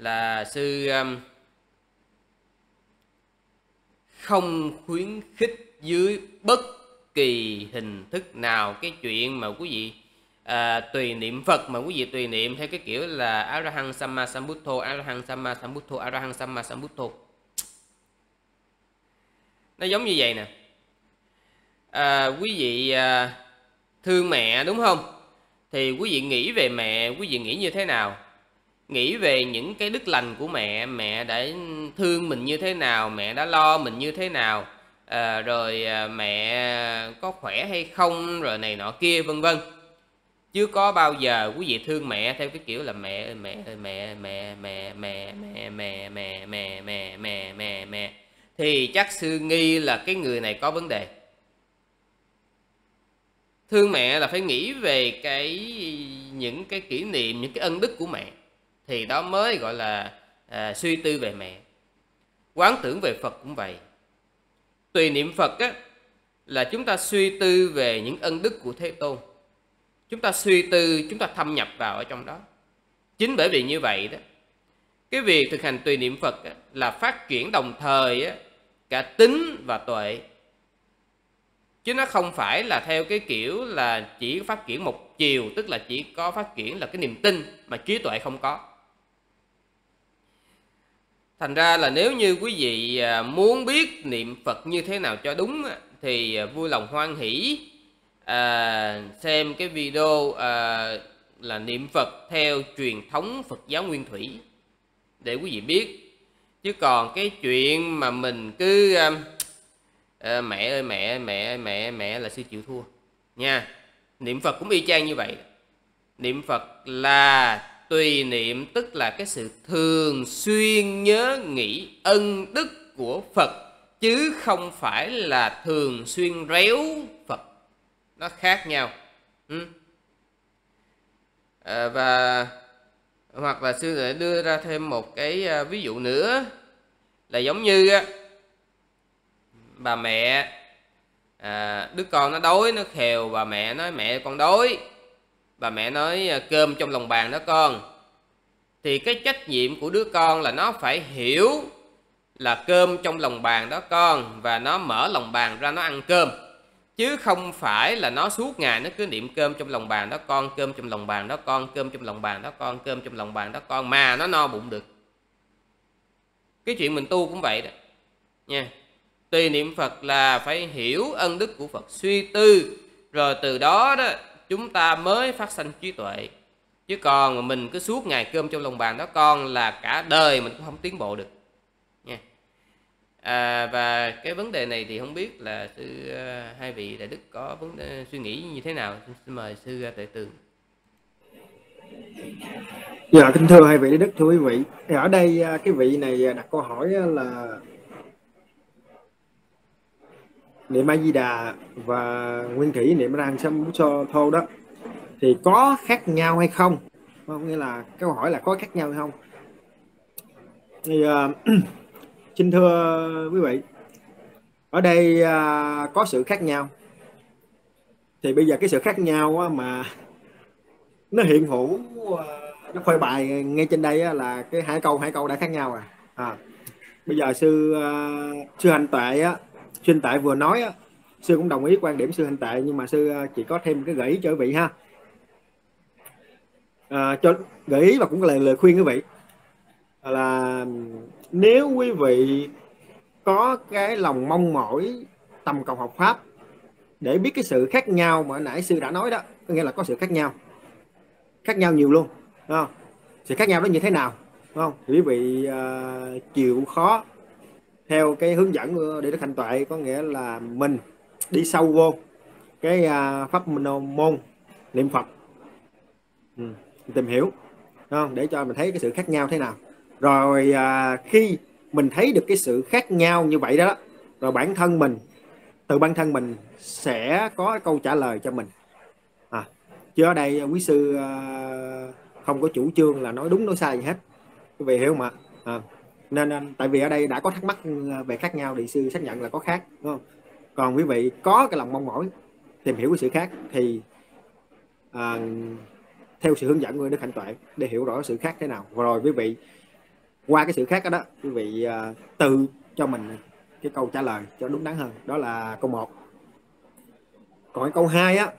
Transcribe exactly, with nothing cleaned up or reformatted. là sư um, không khuyến khích dưới bất kỳ hình thức nào cái chuyện mà quý vị à, tùy niệm Phật mà quý vị tùy niệm theo cái kiểu là Arahaṃ Sammā Sambuddho, Arahaṃ Sammā Sambuddho, Arahaṃ Sammā Sambuddho. Nó giống như vậy nè. À, quý vị à, thương mẹ đúng không? Thì quý vị nghĩ về mẹ, quý vị nghĩ như thế nào? Nghĩ về những cái đức lành của mẹ, mẹ đã thương mình như thế nào, mẹ đã lo mình như thế nào, à, rồi mẹ có khỏe hay không, rồi này nọ kia vân vân. Chứ có bao giờ quý vị thương mẹ theo cái kiểu là mẹ mẹ mẹ mẹ mẹ mẹ mẹ mẹ mẹ mẹ mẹ mẹ mẹ mẹ thì chắc sư nghi là cái người này có vấn đề. Thương mẹ là phải nghĩ về cái những cái kỷ niệm, những cái ân đức của mẹ, thì đó mới gọi là à, suy tư về mẹ. Quán tưởng về Phật cũng vậy. Tùy niệm Phật á, là chúng ta suy tư về những ân đức của Thế Tôn. Chúng ta suy tư, chúng ta thâm nhập vào ở trong đó. Chính bởi vì như vậy đó, cái việc thực hành tùy niệm Phật á, là phát triển đồng thời á, cả tính và tuệ. Chứ nó không phải là theo cái kiểu là chỉ phát triển một chiều, tức là chỉ có phát triển là cái niềm tin mà trí tuệ không có. Thành ra là nếu như quý vị muốn biết niệm Phật như thế nào cho đúng thì vui lòng hoan hỷ à, xem cái video à, là niệm Phật theo truyền thống Phật giáo Nguyên Thủy để quý vị biết. Chứ còn cái chuyện mà mình cứ à, mẹ ơi mẹ mẹ mẹ mẹ là sư chịu thua nha. Niệm Phật cũng y chang như vậy. Niệm Phật là tùy niệm, tức là cái sự thường xuyên nhớ nghĩ ân đức của Phật, chứ không phải là thường xuyên réo Phật. Nó khác nhau. Ừ. À, và hoặc là sư lại đưa ra thêm một cái ví dụ nữa là giống như bà mẹ à, đứa con nó đói, nó khều bà mẹ nói mẹ con đói. Bà mẹ nói cơm trong lòng bàn đó con. Thì cái trách nhiệm của đứa con là nó phải hiểu là cơm trong lòng bàn đó con, và nó mở lòng bàn ra nó ăn cơm, chứ không phải là nó suốt ngày nó cứ niệm cơm trong lòng bàn đó con, cơm trong lòng bàn đó con, cơm trong lòng bàn đó con, cơm trong lòng bàn đó con mà nó no bụng được. Cái chuyện mình tu cũng vậy đó nha. Tùy niệm Phật là phải hiểu ân đức của Phật, suy tư, rồi từ đó đó chúng ta mới phát sanh trí tuệ. Chứ còn mình cứ suốt ngày cơm trong lòng bàn đó con là cả đời mình cũng không tiến bộ được nha. À, và cái vấn đề này thì không biết là sư hai vị đại đức có vấn đề, suy nghĩ như thế nào. Xin mời sư Tuệ Tường. Dạ kính thưa hai vị đại đức, thưa quý vị, ở đây cái vị này đặt câu hỏi là niệm A-di-đà và nguyên thủy niệm Rang sam sô thô đó thì có khác nhau hay không? Không, nghĩa là câu hỏi là có khác nhau hay không? Thì, uh, xin thưa quý vị, ở đây uh, có sự khác nhau. Thì bây giờ cái sự khác nhau mà nó hiện hữu, uh, nó phơi bày ngay trên đây là cái hai câu hai câu đã khác nhau à. à. Bây giờ sư uh, sư Hạnh Tuệ á, sư Hạnh Tuệ vừa nói, sư cũng đồng ý quan điểm sư Hạnh Tuệ, nhưng mà sư chỉ có thêm cái gợi ý cho quý vị ha, à, cho gợi ý và cũng là lời khuyên quý vị là nếu quý vị có cái lòng mong mỏi tầm cầu học pháp để biết cái sự khác nhau mà nãy sư đã nói đó, có nghĩa là có sự khác nhau, khác nhau nhiều luôn, đúng không? Sự khác nhau đó như thế nào, đúng không? Quý vị uh, chịu khó theo cái hướng dẫn của Đại đức Hạnh Tuệ, có nghĩa là mình đi sâu vô cái pháp môn niệm Phật, ừ, tìm hiểu, đúng không? Để cho mình thấy cái sự khác nhau thế nào. Rồi khi mình thấy được cái sự khác nhau như vậy đó, rồi bản thân mình, từ bản thân mình sẽ có câu trả lời cho mình. À, chứ ở đây quý sư không có chủ trương là nói đúng nói sai gì hết, quý vị hiểu không ạ? À, nên tại vì ở đây đã có thắc mắc về khác nhau thì sư xác nhận là có khác, đúng không? Còn quý vị có cái lòng mong mỏi tìm hiểu cái sự khác thì à, theo sự hướng dẫn của Đức Hạnh Tuệ để hiểu rõ sự khác thế nào, rồi quý vị Qua cái sự khác đó, đó quý vị uh, tự cho mình cái câu trả lời cho đúng đắn hơn. Đó là câu một. Còn cái câu hai á,